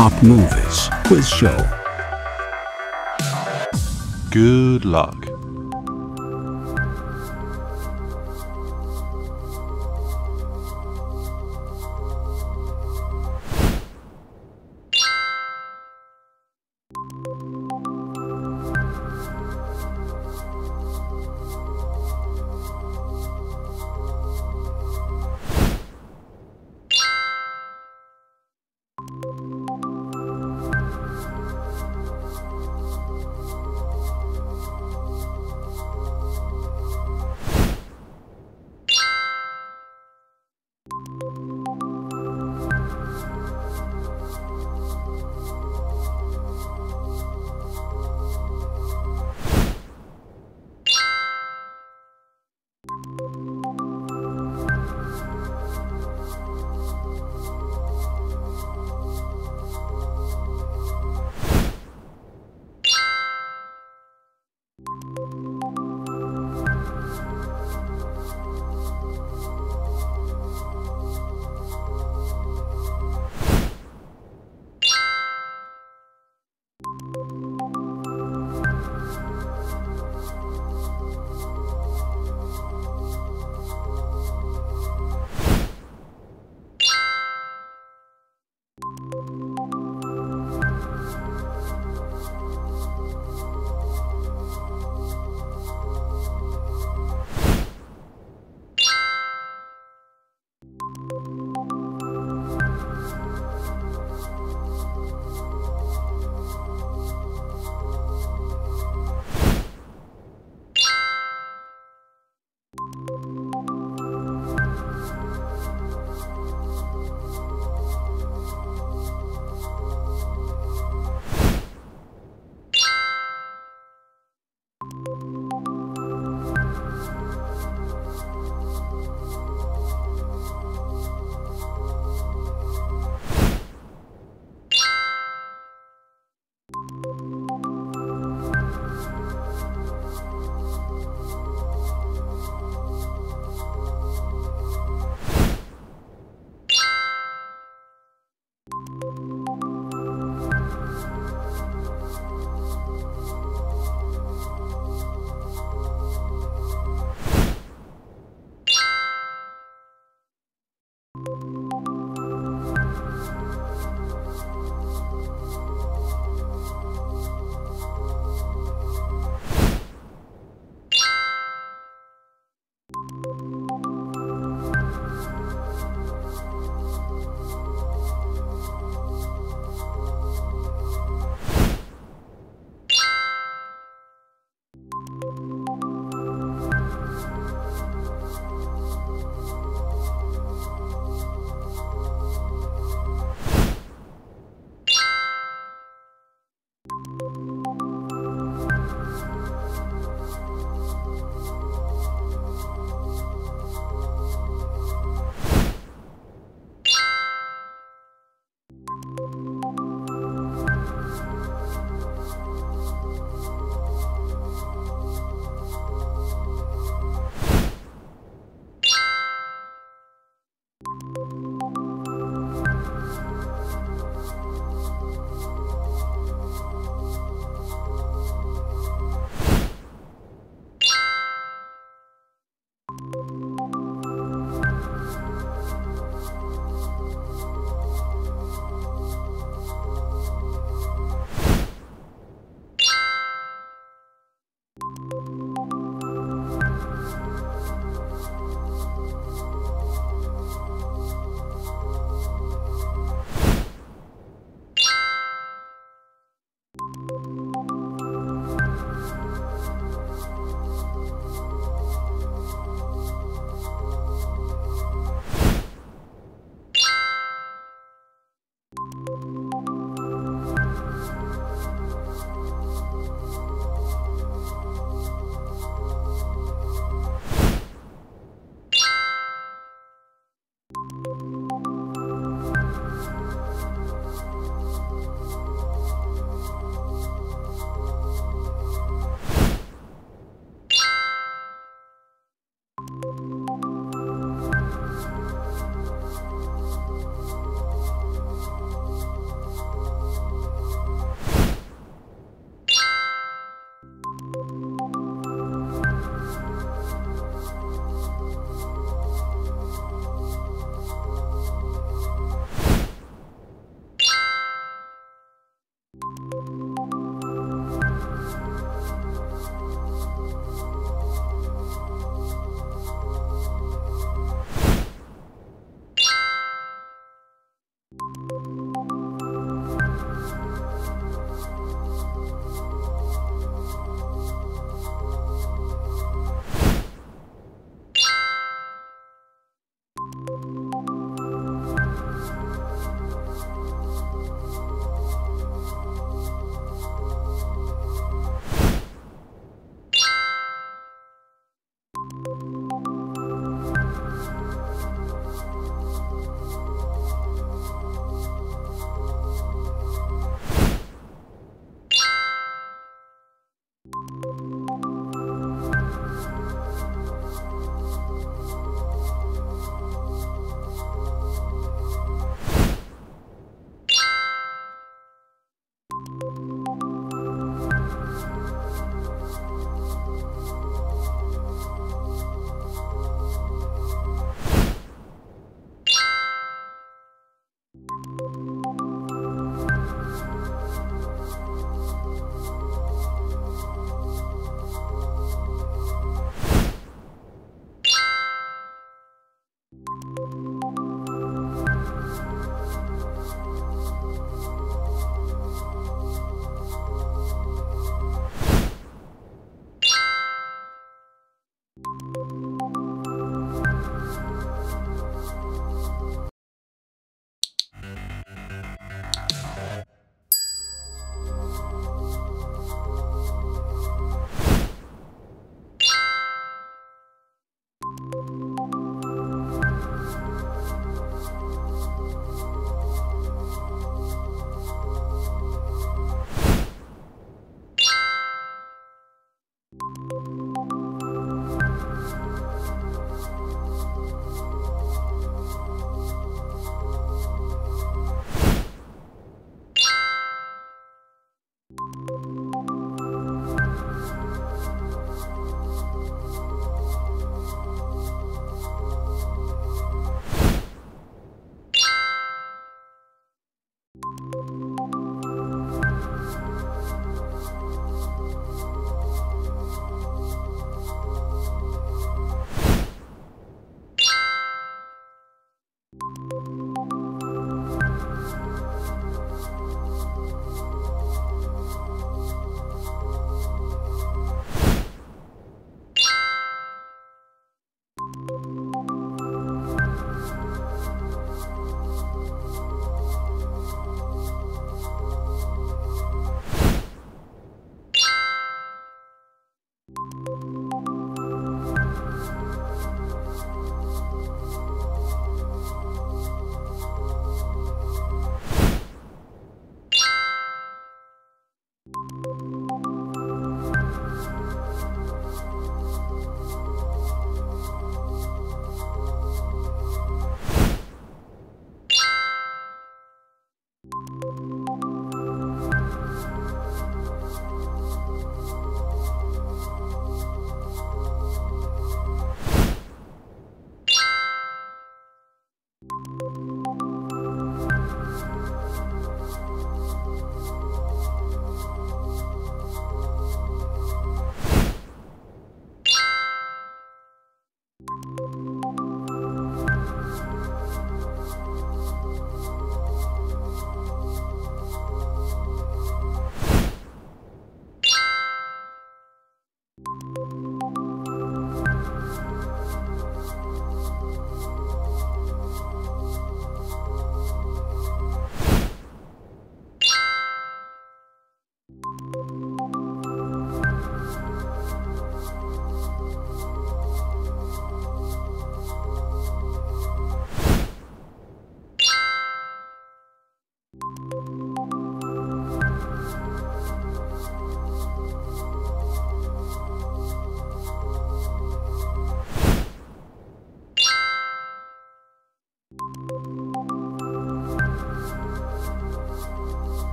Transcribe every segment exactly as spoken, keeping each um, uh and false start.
Top Movies Quiz Show. Good luck.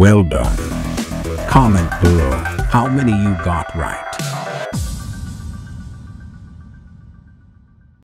Well done. Comment below how many you got right.